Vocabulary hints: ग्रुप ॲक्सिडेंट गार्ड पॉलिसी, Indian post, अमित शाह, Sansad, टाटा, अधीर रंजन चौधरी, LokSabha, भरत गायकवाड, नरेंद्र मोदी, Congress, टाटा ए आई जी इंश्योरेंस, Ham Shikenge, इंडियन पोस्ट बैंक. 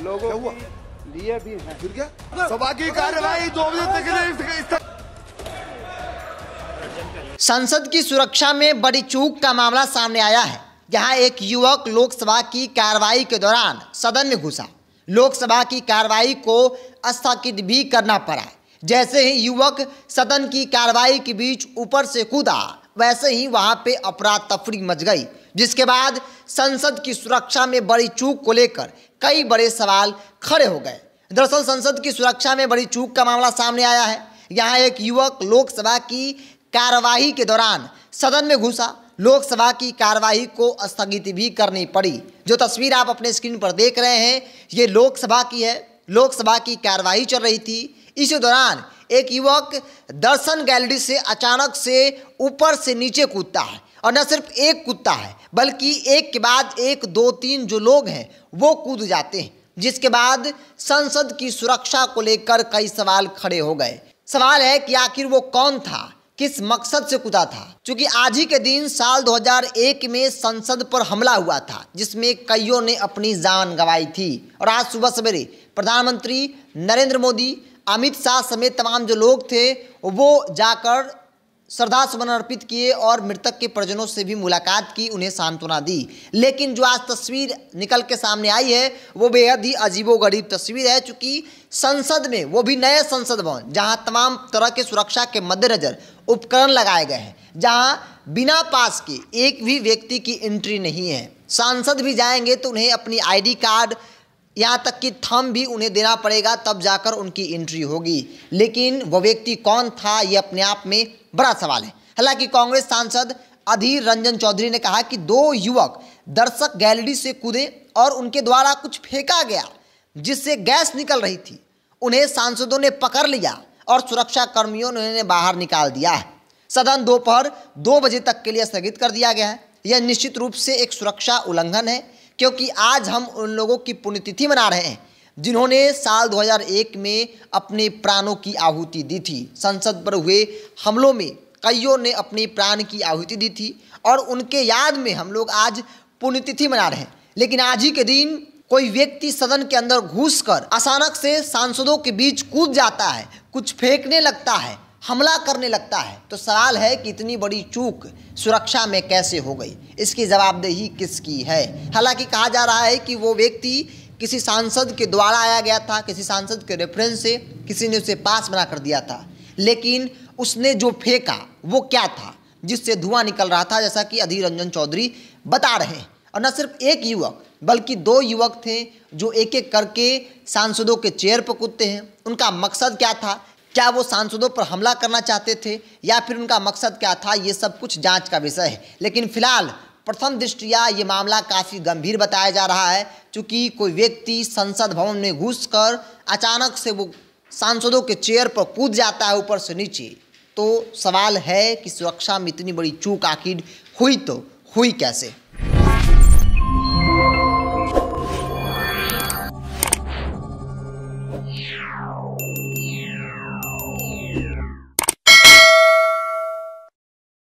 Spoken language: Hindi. लोगों के लिए भी है। फिर क्या सभा की कार्यवाही 2 बजे तक? संसद की सुरक्षा में बड़ी चूक का मामला सामने आया है, जहां एक युवक लोकसभा की कार्रवाई के दौरान सदन में घुसा। लोकसभा की कार्रवाई को स्थगित भी करना पड़ा। जैसे ही युवक सदन की कार्रवाई के बीच ऊपर से कूदा, वैसे ही वहां पे अफरा तफरी मच गई, जिसके बाद संसद की सुरक्षा में बड़ी चूक को लेकर कई बड़े सवाल खड़े हो गए। दरअसल संसद की सुरक्षा में बड़ी चूक का मामला सामने आया है। यहाँ एक युवक लोकसभा की कार्यवाही के दौरान सदन में घुसा। लोकसभा की कार्यवाही को स्थगित भी करनी पड़ी। जो तस्वीर आप अपने स्क्रीन पर देख रहे हैं, ये लोकसभा की है। लोकसभा की कार्यवाही चल रही थी। इसी दौरान एक युवक दर्शन गैलरी से अचानक से ऊपर से नीचे कूदता है, और न सिर्फ एक कूदता है बल्कि एक के बाद एक 2-3 जो लोग हैं वो कूद जाते हैं, जिसके बाद संसद की सुरक्षा को लेकर कई सवाल खड़े हो गए। सवाल है कि आखिर वो कौन था, किस मकसद से कूदा था, क्योंकि आज ही के दिन साल 2001 में संसद पर हमला हुआ था, जिसमें कईयों ने अपनी जान गंवाई थी। और आज सुबह सवेरे प्रधानमंत्री नरेंद्र मोदी, अमित शाह समेत तमाम जो लोग थे वो जाकर श्रद्धा सुमन अर्पित किए और मृतक के परिजनों से भी मुलाकात की, उन्हें सांत्वना दी। लेकिन जो आज तस्वीर निकल के सामने आई है वो बेहद ही अजीबोगरीब तस्वीर है, चूँकि संसद में, वो भी नए संसद भवन, जहाँ तमाम तरह के सुरक्षा के मद्देनज़र उपकरण लगाए गए हैं, जहाँ बिना पास के एक भी व्यक्ति की एंट्री नहीं है। सांसद भी जाएंगे तो उन्हें अपनी ID कार्ड, यहाँ तक कि थंब भी उन्हें देना पड़ेगा, तब जाकर उनकी एंट्री होगी। लेकिन वो व्यक्ति कौन था, ये अपने आप में बड़ा सवाल है। हालांकि कांग्रेस सांसद अधीर रंजन चौधरी ने कहा कि 2 युवक दर्शक गैलरी से कूदे और उनके द्वारा कुछ फेंका गया जिससे गैस निकल रही थी। उन्हें सांसदों ने पकड़ लिया और सुरक्षा कर्मियों ने उन्हें बाहर निकाल दिया है। सदन दोपहर 2 बजे तक के लिए स्थगित कर दिया गया है। यह निश्चित रूप से एक सुरक्षा उल्लंघन है, क्योंकि आज हम उन लोगों की पुण्यतिथि मना रहे हैं जिन्होंने साल 2001 में अपने प्राणों की आहुति दी थी। संसद पर हुए हमलों में कईयों ने अपने प्राण की आहुति दी थी, और उनके याद में हम लोग आज पुण्यतिथि मना रहे हैं। लेकिन आज ही के दिन कोई व्यक्ति सदन के अंदर घुसकर अचानक से सांसदों के बीच कूद जाता है, कुछ फेंकने लगता है, हमला करने लगता है, तो सवाल है कि इतनी बड़ी चूक सुरक्षा में कैसे हो गई, इसकी जवाबदेही किसकी है। हालांकि कहा जा रहा है कि वो व्यक्ति किसी सांसद के द्वारा आया गया था, किसी सांसद के रेफरेंस से किसी ने उसे पास बना कर दिया था। लेकिन उसने जो फेंका वो क्या था जिससे धुआं निकल रहा था, जैसा कि अधीर रंजन चौधरी बता रहे हैं। और न सिर्फ एक युवक बल्कि 2 युवक थे जो एक एक करके सांसदों के चेयर पर कूदते हैं। उनका मकसद क्या था? क्या वो सांसदों पर हमला करना चाहते थे या फिर उनका मकसद क्या था? ये सब कुछ जांच का विषय है। लेकिन फिलहाल प्रथम दृष्टया ये मामला काफ़ी गंभीर बताया जा रहा है, क्योंकि कोई व्यक्ति संसद भवन में घुसकर अचानक से वो सांसदों के चेयर पर कूद जाता है ऊपर से नीचे। तो सवाल है कि सुरक्षा में इतनी बड़ी चूक आखिर हुई तो हुई कैसे।